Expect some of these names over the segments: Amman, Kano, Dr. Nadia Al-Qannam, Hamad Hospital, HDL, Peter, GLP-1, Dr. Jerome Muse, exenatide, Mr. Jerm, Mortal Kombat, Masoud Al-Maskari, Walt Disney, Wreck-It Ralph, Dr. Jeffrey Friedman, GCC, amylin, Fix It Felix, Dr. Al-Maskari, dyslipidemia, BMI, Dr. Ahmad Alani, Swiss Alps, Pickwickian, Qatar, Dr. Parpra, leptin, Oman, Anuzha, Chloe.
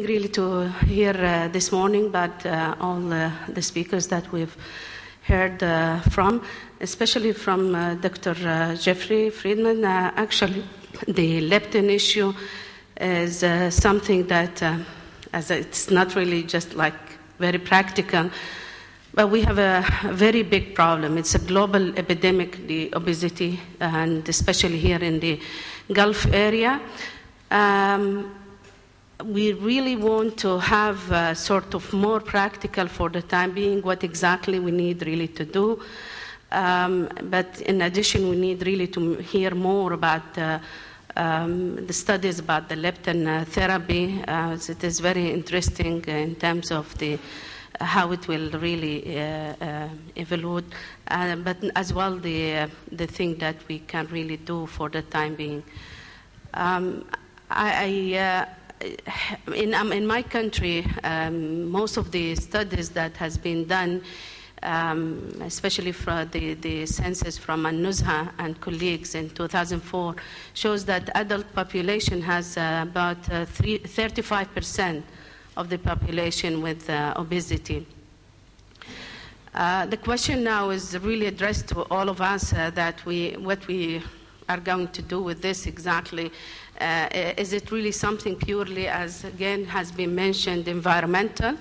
Really to hear this morning, but all the speakers that we've heard from, especially from Dr. Jeffrey Friedman. Actually, the leptin issue is something that, as it's not really just like very practical, but we have a very big problem. It's a global epidemic, the obesity, and especially here in the Gulf area. We really want to have sort of more practical for the time being what exactly we need really to do. But in addition, we need really to hear more about the studies about the leptin therapy. It is very interesting in terms of the how it will really evolve, but as well the thing that we can really do for the time being. In my country, most of the studies that has been done, especially for the census from Anuzha and colleagues in 2004, shows that adult population has about 35% of the population with obesity. The question now is really addressed to all of us that what we are going to do with this exactly. Is it really something purely, as again has been mentioned, environmental,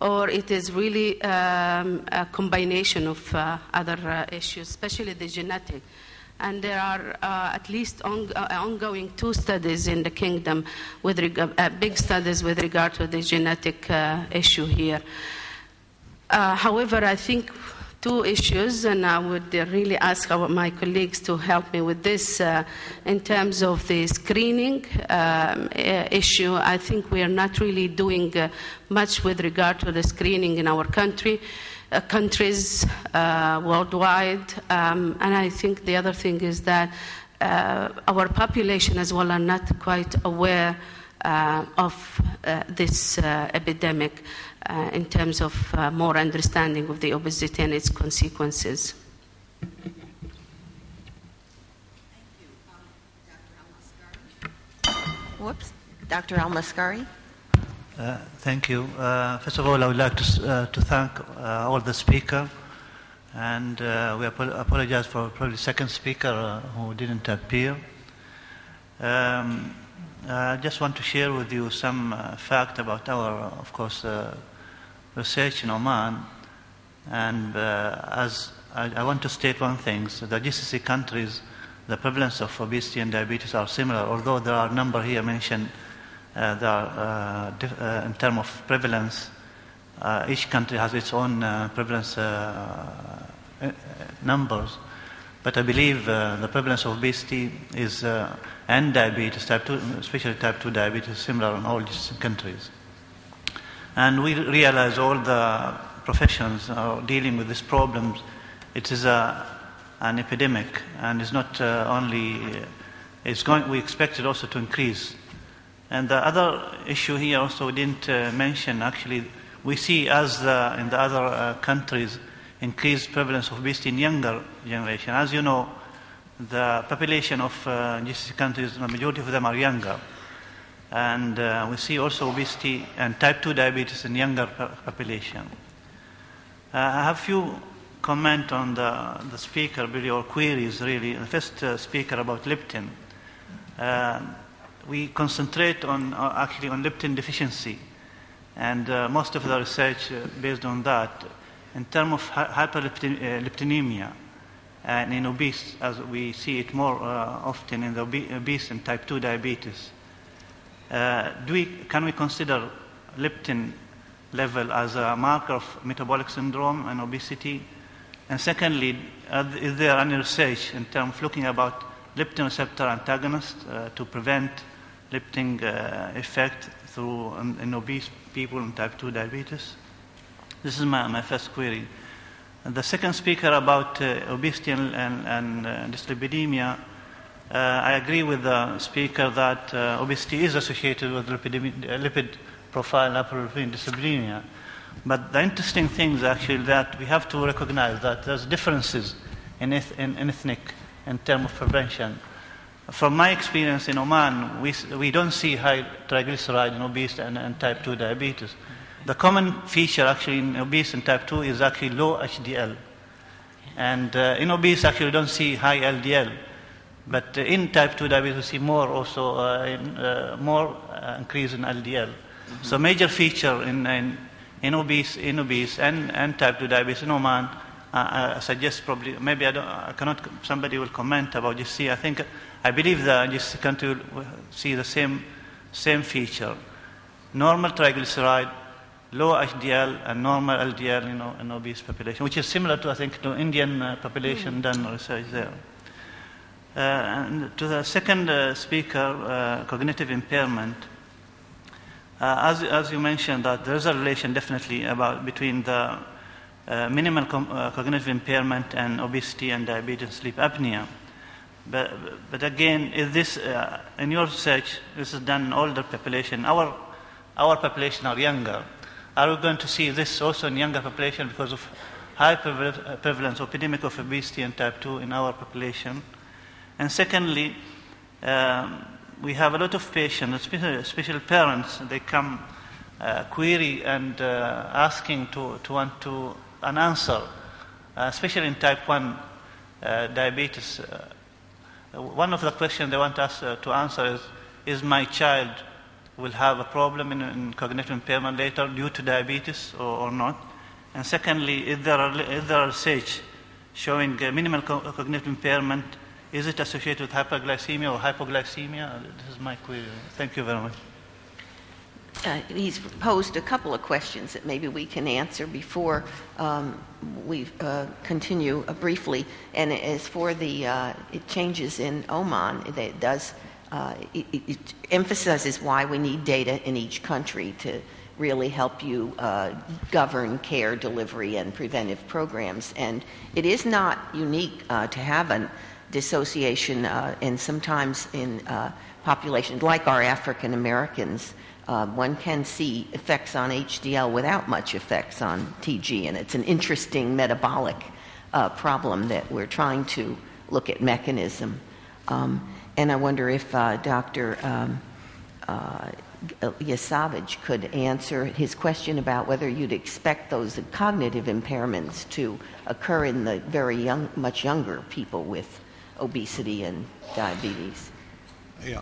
or it is really a combination of other issues, especially the genetic? And there are at least ongoing two studies in the kingdom, with big studies with regard to the genetic issue here. However, I think two issues, and I would really ask my colleagues to help me with this in terms of the screening issue. I think we are not really doing much with regard to the screening in our country, countries worldwide, and I think the other thing is that our population as well are not quite aware of this epidemic in terms of more understanding of the obesity and its consequences. Thank you. Dr. Al-Maskari. Thank you. First of all, I would like to thank all the speakers, and we apologize for probably second speaker who didn't appear. I just want to share with you some fact about our, of course, research in Oman. And as I want to state one thing, so the GCC countries, the prevalence of obesity and diabetes are similar, although there are a number here mentioned in terms of prevalence. Each country has its own prevalence numbers. But I believe the prevalence of obesity is and diabetes, type 2, especially type 2 diabetes, is similar in all countries. And we realize all the professions are dealing with this problem. It is an epidemic, and it's not only, it's going, we expect it also to increase. And the other issue here also we didn't mention, actually, we see as in the other countries, increased prevalence of obesity in younger generation. As you know, the population of GCC countries, the majority of them are younger. And we see also obesity and type 2 diabetes in younger population. I have few comment on the speaker, really, or queries, really. The first speaker about leptin. We concentrate on, actually, on leptin deficiency. And most of the research based on that, in terms of hyperleptinemia and in obese, as we see it more often in the obese and type 2 diabetes, can we consider leptin level as a marker of metabolic syndrome and obesity? And secondly, is there any research in terms of looking about leptin receptor antagonist to prevent leptin effect through in obese people and type 2 diabetes? This is my first query. And the second speaker about obesity and dyslipidemia, I agree with the speaker that obesity is associated with lipid profile and hyperlipidemia, dyslipidemia. But the interesting thing is actually that we have to recognize that there's differences in ethnic in terms of prevention. From my experience in Oman, we don't see high triglyceride in obese and type 2 diabetes. The common feature actually in obese and type 2 is actually low HDL. And in obese actually we don't see high LDL. But in type 2 diabetes we see more also, increase in LDL. Mm-hmm. So major feature in obese and type 2 diabetes in Oman, I suggest probably, maybe somebody will comment about GCC. I believe that GCC country will see the same feature. Normal triglyceride, low HDL, and normal LDL in obese population, which is similar to, to Indian population done research there. And to the second speaker, cognitive impairment. As you mentioned, that there is a relation definitely between the minimal cognitive impairment and obesity and diabetes, sleep apnea. But again, is this in your research? This is done in older population. Our population are younger. Are we going to see this also in younger population because of high prevalence, epidemic of obesity and type 2 in our population? And secondly, we have a lot of patients, especially parents. They come query and asking to want to an answer, especially in type 1 diabetes. One of the questions they want us to answer is my child will have a problem in cognitive impairment later due to diabetes or not? And secondly, is there research showing minimal cognitive impairment? Is it associated with hyperglycemia or hypoglycemia? This is my query. Thank you very much. He's posed a couple of questions that maybe we can answer before we continue briefly. And as for the changes in Oman, it does it emphasizes why we need data in each country to really help you govern care delivery and preventive programs. And it is not unique to have a dissociation, and sometimes in populations like our African Americans. One can see effects on HDL without much effects on TG, and it's an interesting metabolic problem that we're trying to look at mechanism. And I wonder if Dr. Yasavage could answer his question about whether you'd expect those cognitive impairments to occur in the very young, much younger people with obesity and diabetes. Yeah.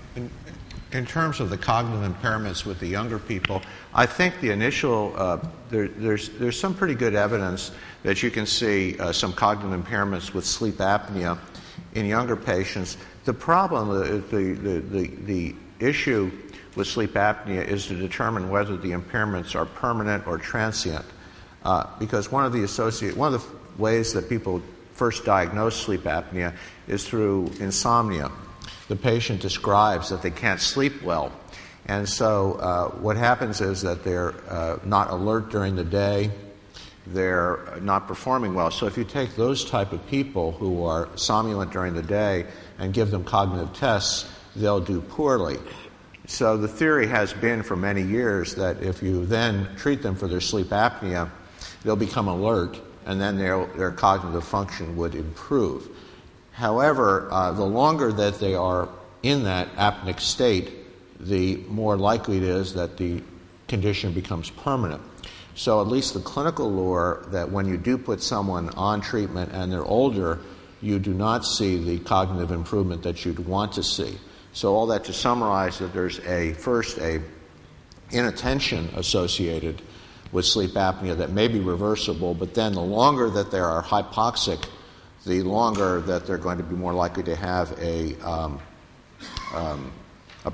In terms of the cognitive impairments with the younger people, I think the initial, there's some pretty good evidence that you can see some cognitive impairments with sleep apnea in younger patients. The problem, the issue with sleep apnea is to determine whether the impairments are permanent or transient. Because one of the ways that people first diagnose sleep apnea is through insomnia. The patient describes that they can't sleep well. And so what happens is that they're not alert during the day, they're not performing well. So if you take those type of people who are somnolent during the day and give them cognitive tests, they'll do poorly. So the theory has been for many years that if you then treat them for their sleep apnea, they'll become alert and then their cognitive function would improve. However, the longer that they are in that apneic state, the more likely it is that the condition becomes permanent. So at least the clinical lore that when you do put someone on treatment and they're older, you do not see the cognitive improvement that you'd want to see. So all that to summarize that there's first a inattention associated with sleep apnea that may be reversible, but then the longer that they are hypoxic, the longer that they're going to be more likely to have a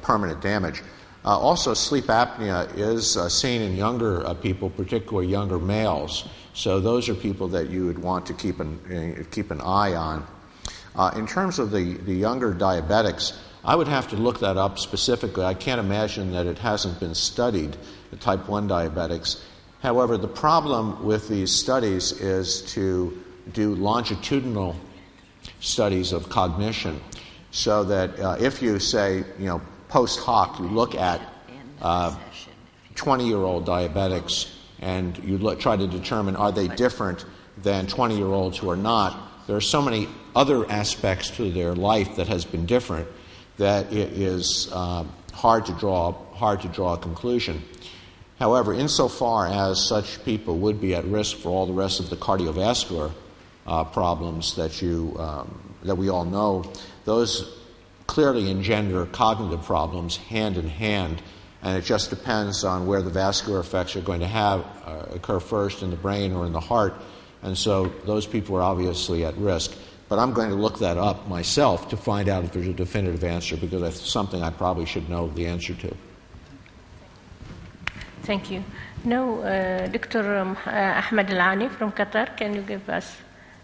permanent damage. Also, sleep apnea is seen in younger people, particularly younger males. So those are people that you would want to keep an eye on. In terms of the younger diabetics, I would have to look that up specifically. I can't imagine that it hasn't been studied, the type 1 diabetics. However, the problem with these studies is to do longitudinal studies of cognition so that if you say, post hoc, you look at 20-year-old diabetics and you try to determine are they different than 20-year-olds who are not, there are so many other aspects to their life that has been different that it is hard to draw a conclusion. However, insofar as such people would be at risk for all the rest of the cardiovascular problems that we all know, those clearly engender cognitive problems hand in hand, and it just depends on where the vascular effects are going to occur first, in the brain or in the heart, and so those people are obviously at risk. But I'm going to look that up myself to find out if there's a definitive answer, because that's something I probably should know the answer to. Thank you. Now, Dr. Ahmad Alani from Qatar, can you give us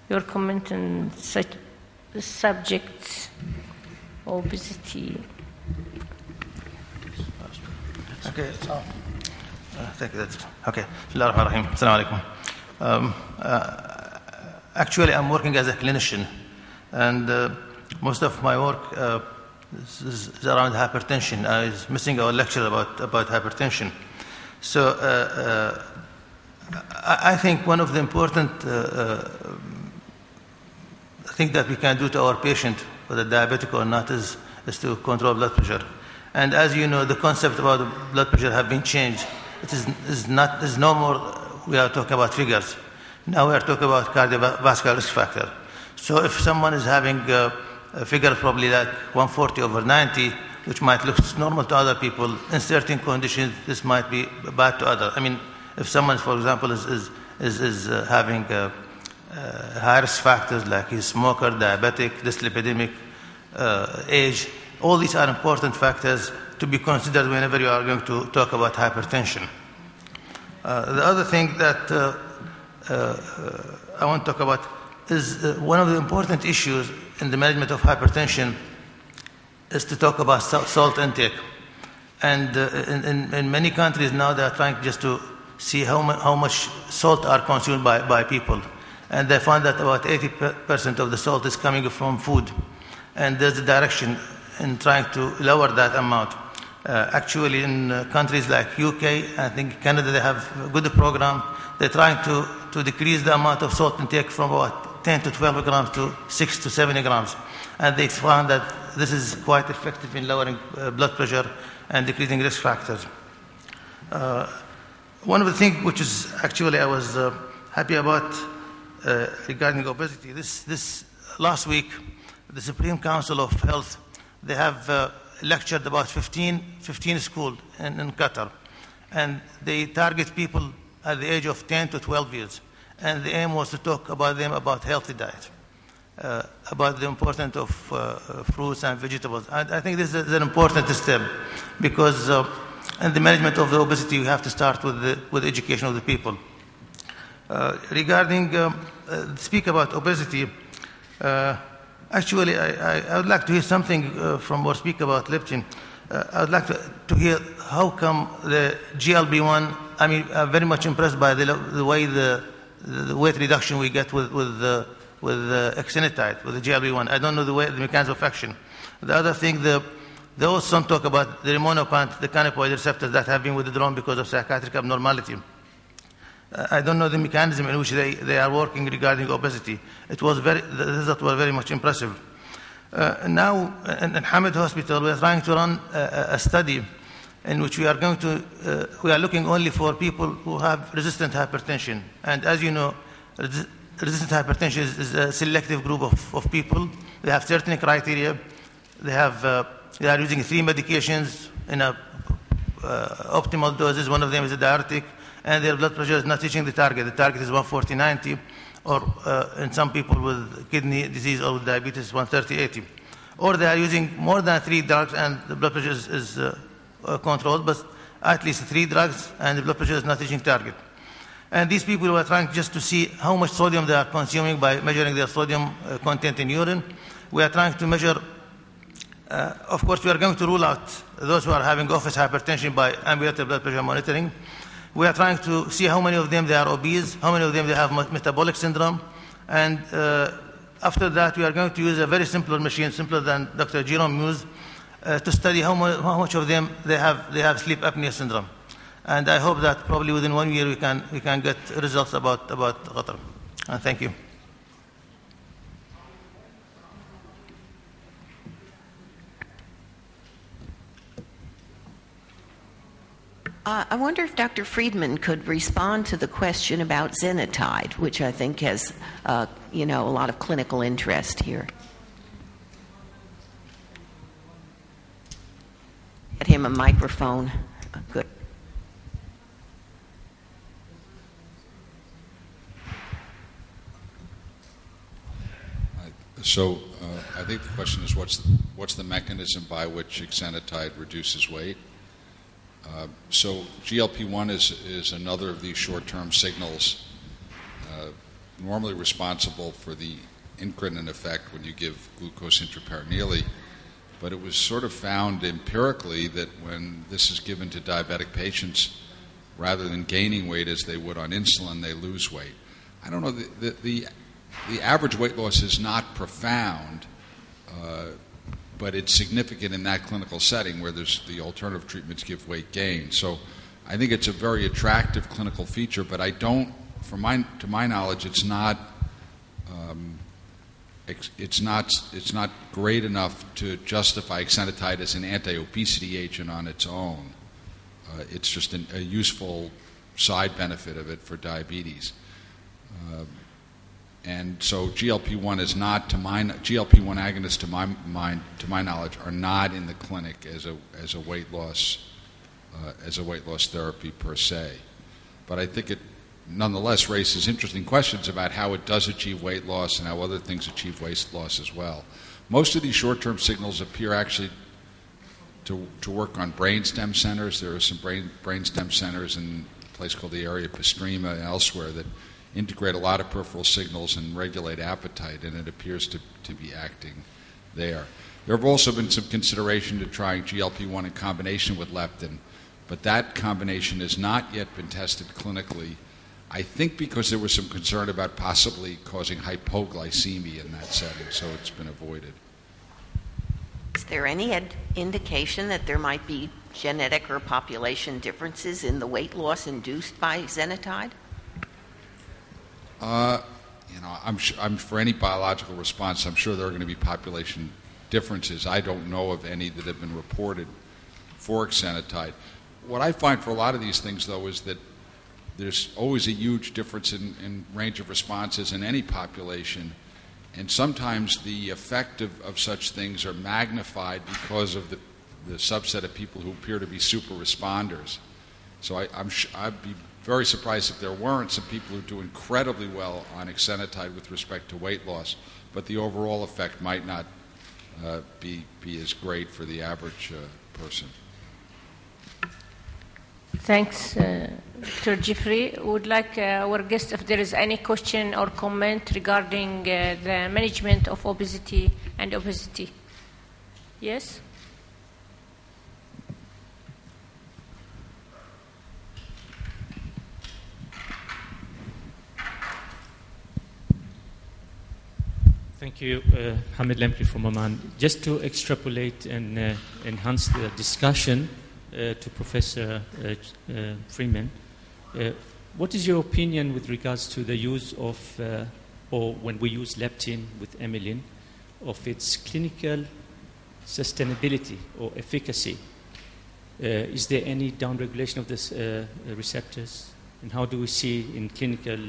your comment on such subjects, obesity? Okay, so thank you. That's okay. Bismillahirrahmanirrahim. Assalamu alaikum. Actually, I'm working as a clinician, and most of my work is around hypertension. I was missing our lecture about hypertension. So I think one of the important things that we can do to our patient, whether diabetic or not, is to control blood pressure. And as you know, the concept about blood pressure have been changed. It is no more we are talking about figures. Now we are talking about cardiovascular risk factor. So if someone is having a figure probably like 140/90, which might look normal to other people, in certain conditions this might be bad to others. I mean, if someone, for example, is having high risk factors like he's smoker, diabetic, dyslipidemic, age, all these are important factors to be considered whenever you are going to talk about hypertension. The other thing that I want to talk about is one of the important issues in the management of hypertension is to talk about salt intake. And in many countries now they are trying just to see how much salt are consumed by people. And they found that about 80% of the salt is coming from food. And there's a direction in trying to lower that amount. Actually, in countries like UK, I think Canada, they have a good program. They're trying to decrease the amount of salt intake from about 10 to 12 grams to 6 to 7 grams. And they found that this is quite effective in lowering blood pressure and decreasing risk factors. One of the things which is actually I was happy about regarding obesity, this last week, the Supreme Council of Health, they have lectured about 15 schools in Qatar. And they target people at the age of 10 to 12 years. And the aim was to talk about them about healthy diet, about the importance of fruits and vegetables. I think this is an important step because in the management of the obesity, we have to start with the education of the people. Regarding, speak about obesity, actually, I would like to hear something from our speaker about leptin. I would like to hear how come the GLP-1, I mean, I'm very much impressed by the way the weight reduction we get with exenatide, with the GLP-1. I don't know the mechanism of action. The other thing, they also talk about the remonopant, the cannabinoid receptors that have been withdrawn because of psychiatric abnormality. I don't know the mechanism in which they are working regarding obesity. The results were very much impressive. Now, in Hamad Hospital, we are trying to run a study in which we are looking only for people who have resistant hypertension. And as you know, resistant hypertension is a selective group of people. They have certain criteria. They are using 3 medications in a optimal doses. One of them is a diuretic, and their blood pressure is not reaching the target. The target is 140/90, or in some people with kidney disease or with diabetes, 130/80. Or they are using more than 3 drugs, and the blood pressure is controlled, but at least 3 drugs, and the blood pressure is not reaching target. And these people were trying just to see how much sodium they are consuming by measuring their sodium content in urine. We are trying to measure, of course, we are going to rule out those who are having office hypertension by ambulatory blood pressure monitoring. We are trying to see how many of them they are obese, how many of them they have metabolic syndrome, and after that we are going to use a very simpler machine, simpler than Dr. Jerome Muse, to study how much of them they have sleep apnea syndrome. And I hope that probably within 1 year we can get results about Qatar. And thank you. I wonder if Dr. Friedman could respond to the question about exenatide, which I think has, you know, a lot of clinical interest here. Get him a microphone. Good. So I think the question is, what's the mechanism by which exenatide reduces weight? So GLP-1 is another of these short-term signals, normally responsible for the incretin effect when you give glucose intraperitoneally. But it was sort of found empirically that when this is given to diabetic patients, rather than gaining weight as they would on insulin, they lose weight. I don't know, the average weight loss is not profound, but it's significant in that clinical setting where there's the alternative treatments give weight gain. So I think it's a very attractive clinical feature, but I don't, to my knowledge, it's not great enough to justify exenatide as an anti-obesity agent on its own. It's just a useful side benefit of it for diabetes. And so GLP-1 is not, GLP-1 agonists, to my knowledge, are not in the clinic as a weight loss therapy per se. But I think it nonetheless raises interesting questions about how it does achieve weight loss and how other things achieve weight loss as well. Most of these short-term signals appear actually to work on brain stem centers. There are some brain stem centers in a place called the area postrema and elsewhere that integrate a lot of peripheral signals and regulate appetite, and it appears to be acting there. There have also been some consideration to trying GLP-1 in combination with leptin, but that combination has not yet been tested clinically, I think because there was some concern about possibly causing hypoglycemia in that setting, so it's been avoided. Is there any indication that there might be genetic or population differences in the weight loss induced by exenatide? You know, I'm for any biological response, I'm sure there are going to be population differences. I don't know of any that have been reported for exenatide. What I find for a lot of these things, though, is that there's always a huge difference in range of responses in any population, and sometimes the effect of such things are magnified because of the subset of people who appear to be super responders. So I'd be very surprised if there weren't some people who do incredibly well on exenatide with respect to weight loss, but the overall effect might not be as great for the average person. Thanks, Dr. Jeffrey. I would like our guest, if there is any question or comment regarding the management of obesity and obesity. Yes? Thank you, Hamid Lempri from Amman. Just to extrapolate and enhance the discussion to Professor Freeman, what is your opinion with regards to the use of, or when we use leptin with amylin, of its clinical sustainability or efficacy? Is there any downregulation of these receptors? And how do we see in clinical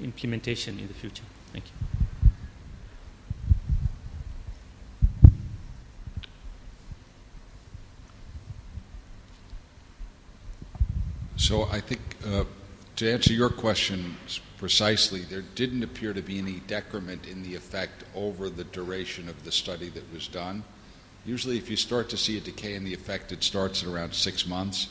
implementation in the future? Thank you. So I think to answer your question precisely, there didn't appear to be any decrement in the effect over the duration of the study that was done. Usually if you start to see a decay in the effect, it starts at around 6 months.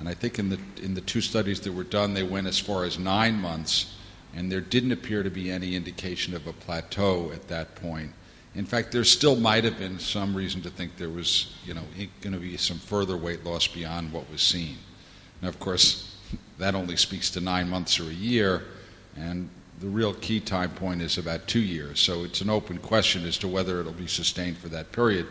And I think in the two studies that were done, they went as far as 9 months, and there didn't appear to be any indication of a plateau at that point. In fact, there still might have been some reason to think there was, you know, going to be some further weight loss beyond what was seen. Now, of course, that only speaks to 9 months or a year, and the real key time point is about 2 years. So it's an open question as to whether it'll be sustained for that period.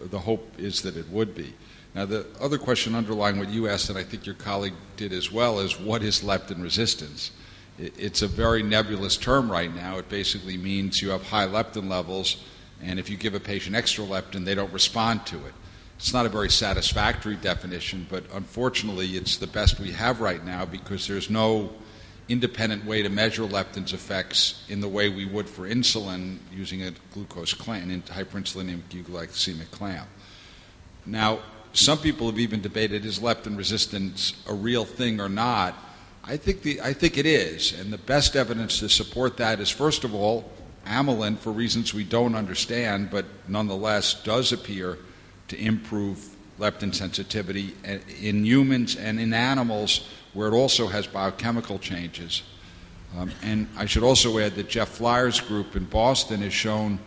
The hope is that it would be. Now, the other question underlying what you asked, and I think your colleague did as well, is what is leptin resistance? It's a very nebulous term right now. It basically means you have high leptin levels, and if you give a patient extra leptin, they don't respond to it. It's not a very satisfactory definition, but unfortunately it's the best we have right now because there's no independent way to measure leptin's effects in the way we would for insulin using a glucose clamp, an hyperinsulinemic euglycemic clamp. Now, some people have even debated, is leptin resistance a real thing or not? I think it is, and the best evidence to support that is, first of all, amylin, for reasons we don't understand, but nonetheless does appear to improve leptin sensitivity in humans and in animals where it also has biochemical changes. And I should also add that Jeff Flyer's group in Boston has shown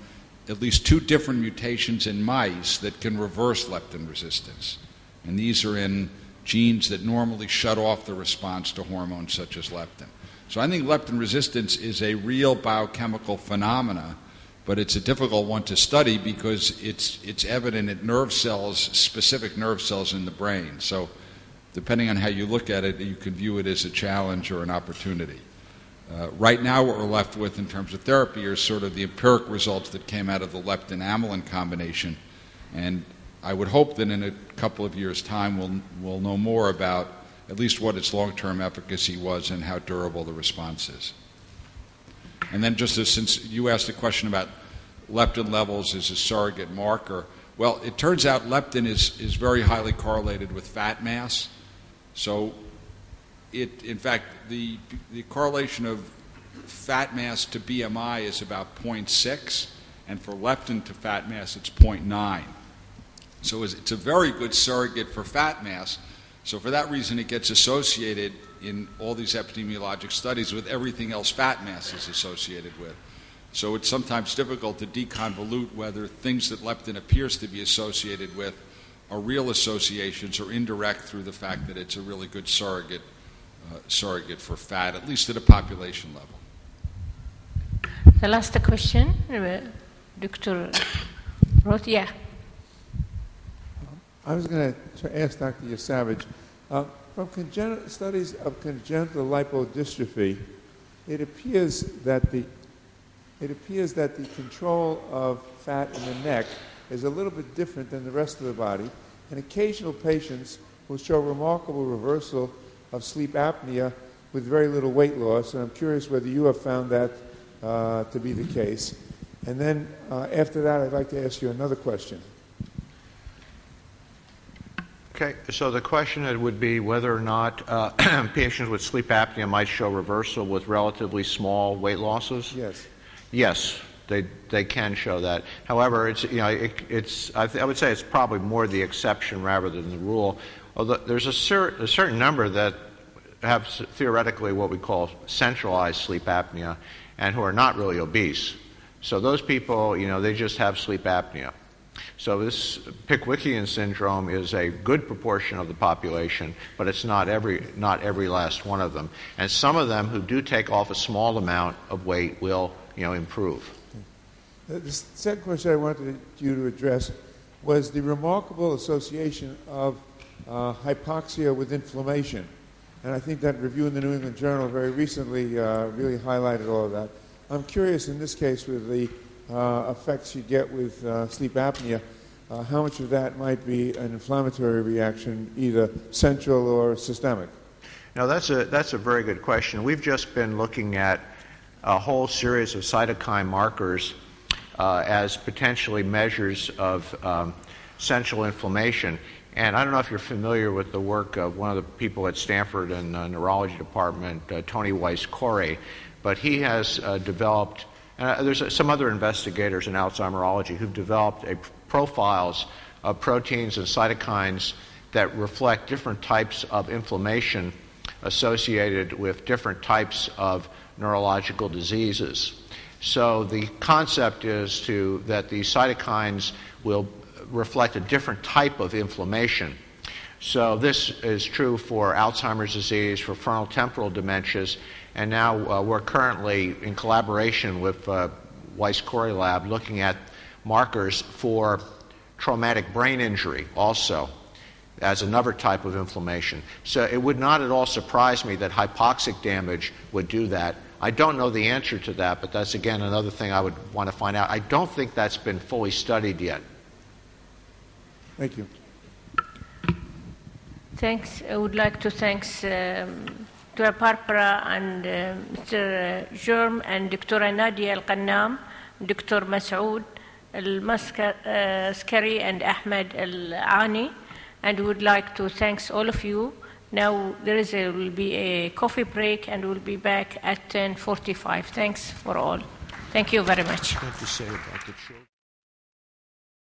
at least two different mutations in mice that can reverse leptin resistance. And these are in genes that normally shut off the response to hormones such as leptin. So I think leptin resistance is a real biochemical phenomena, but it's a difficult one to study because it's evident at nerve cells, specific nerve cells in the brain. So depending on how you look at it, you can view it as a challenge or an opportunity. Right now what we're left with in terms of therapy are sort of the empiric results that came out of the leptin-amylin combination. And I would hope that in a couple of years' time we'll know more about at least what its long-term efficacy was and how durable the response is. And then just as, since you asked a question about leptin levels as a surrogate marker, well, it turns out leptin is very highly correlated with fat mass. So it, in fact, the correlation of fat mass to BMI is about 0.6, and for leptin to fat mass it's 0.9. So it's a very good surrogate for fat mass. So for that reason, it gets associated in all these epidemiologic studies with everything else fat mass is associated with. So it's sometimes difficult to deconvolute whether things that leptin appears to be associated with are real associations or indirect through the fact that it's a really good surrogate for fat, at least at a population level. The last question, Dr. Roth, yeah. I was going to ask Dr. Yasavage, from studies of congenital lipodystrophy, it appears that the control of fat in the neck is a little bit different than the rest of the body, and occasional patients will show remarkable reversal of sleep apnea with very little weight loss, and I'm curious whether you have found that to be the case. And then after that, I'd like to ask you another question. Okay, so the question would be whether or not patients with sleep apnea might show reversal with relatively small weight losses. Yes. Yes, they can show that. However, it's, you know, I would say it's probably more the exception rather than the rule. Although there's a certain number that have theoretically what we call centralized sleep apnea, and who are not really obese. So those people, you know, they just have sleep apnea. So this Pickwickian syndrome is a good proportion of the population, but it's not every last one of them. And some of them who do take off a small amount of weight will, you know, improve. The second question I wanted you to address was the remarkable association of hypoxia with inflammation. And I think that review in the New England Journal very recently really highlighted all of that. I'm curious in this case with the effects you get with sleep apnea, how much of that might be an inflammatory reaction, either central or systemic? Now, that's a very good question. We've just been looking at a whole series of cytokine markers as potentially measures of central inflammation. And I don't know if you're familiar with the work of one of the people at Stanford in the neurology department, Tony Wyss-Coray, but he has developed. There's some other investigators in Alzheimerology who've developed profiles of proteins and cytokines that reflect different types of inflammation associated with different types of neurological diseases. So the concept is that these cytokines will reflect a different type of inflammation. So this is true for Alzheimer's disease, for frontotemporal dementias, and now we're currently in collaboration with Wyss-Coray Lab looking at markers for traumatic brain injury also as another type of inflammation. So it would not at all surprise me that hypoxic damage would do that. I don't know the answer to that, but that's again another thing I would want to find out. I don't think that's been fully studied yet. Thank you. Thanks. I would like to thank Dr. Parpra and Mr. Jerm and Dr. Nadia Al-Qannam, Dr. Masoud Al-Maskari and Ahmad Alani, and would like to thank all of you. Now there is a, will be a coffee break, and we'll be back at 10:45. Thanks for all. Thank you very much.